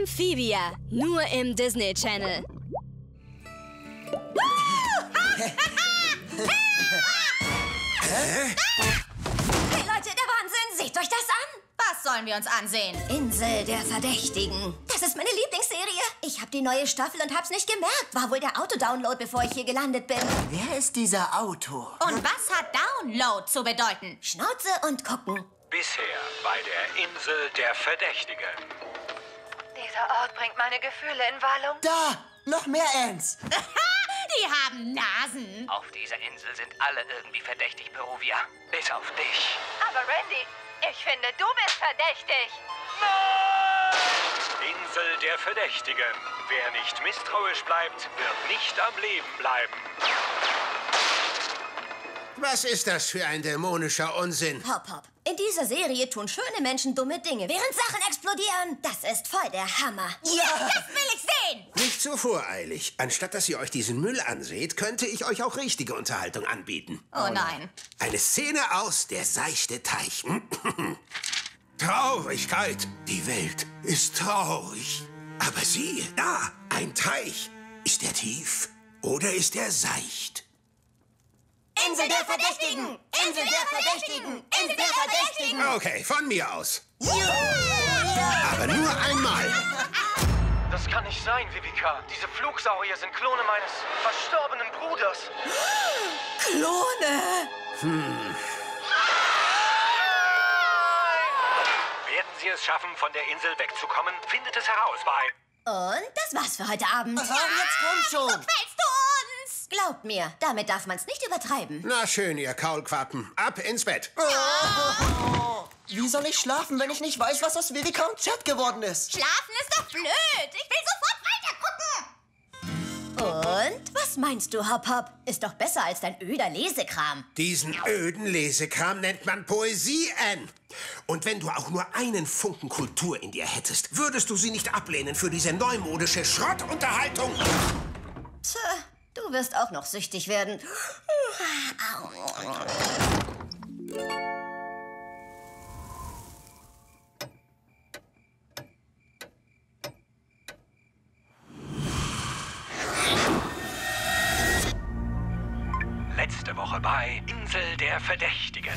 Amphibia, nur im Disney Channel. Hey Leute, der Wahnsinn! Seht euch das an! Was sollen wir uns ansehen? Insel der Verdächtigen. Das ist meine Lieblingsserie. Ich habe die neue Staffel und hab's nicht gemerkt. War wohl der Autodownload, bevor ich hier gelandet bin. Wer ist dieser Autor? Und was hat Download zu bedeuten? Schnauze und gucken. Bisher bei der Insel der Verdächtigen. Dieser Ort bringt meine Gefühle in Wallung. Da! Noch mehr Ants! Die haben Nasen. Auf dieser Insel sind alle irgendwie verdächtig, Peruvia. Bis auf dich. Aber Randy, ich finde, du bist verdächtig. Nein! Insel der Verdächtigen. Wer nicht misstrauisch bleibt, wird nicht am Leben bleiben. Was ist das für ein dämonischer Unsinn? Hopp-Hop. In dieser Serie tun schöne Menschen dumme Dinge, während Sachen explodieren. Das ist voll der Hammer. Ja, das will ich sehen! Nicht so voreilig. Anstatt dass ihr euch diesen Müll anseht, könnte ich euch auch richtige Unterhaltung anbieten. Oh nein. Eine Szene aus Der seichte Teich. Traurigkeit. Die Welt ist traurig. Aber siehe, da, ein Teich. Ist er tief oder ist er seicht? Insel der Verdächtigen! Insel der Verdächtigen! Insel der Verdächtigen! Okay, von mir aus. Yeah! Aber nur einmal. Das kann nicht sein, Vivica. Diese Flugsaurier sind Klone meines verstorbenen Bruders. Klone? Werden Sie es schaffen, von der Insel wegzukommen? Findet es heraus bei... Und das war's für heute Abend. Was haben jetzt kommt schon? Glaubt mir, damit darf man's nicht übertreiben. Na schön, ihr Kaulquappen. Ab ins Bett. Oh. Wie soll ich schlafen, wenn ich nicht weiß, was aus Vivi Konzert geworden ist? Schlafen ist doch blöd. Ich will sofort weitergucken. Und? Was meinst du, Hopp-Hop? Ist doch besser als dein öder Lesekram. Diesen öden Lesekram nennt man Poesie, Ann. Und wenn du auch nur einen Funken Kultur in dir hättest, würdest du sie nicht ablehnen für diese neumodische Schrottunterhaltung. Tja. Du wirst auch noch süchtig werden. Letzte Woche bei Insel der Verdächtigen.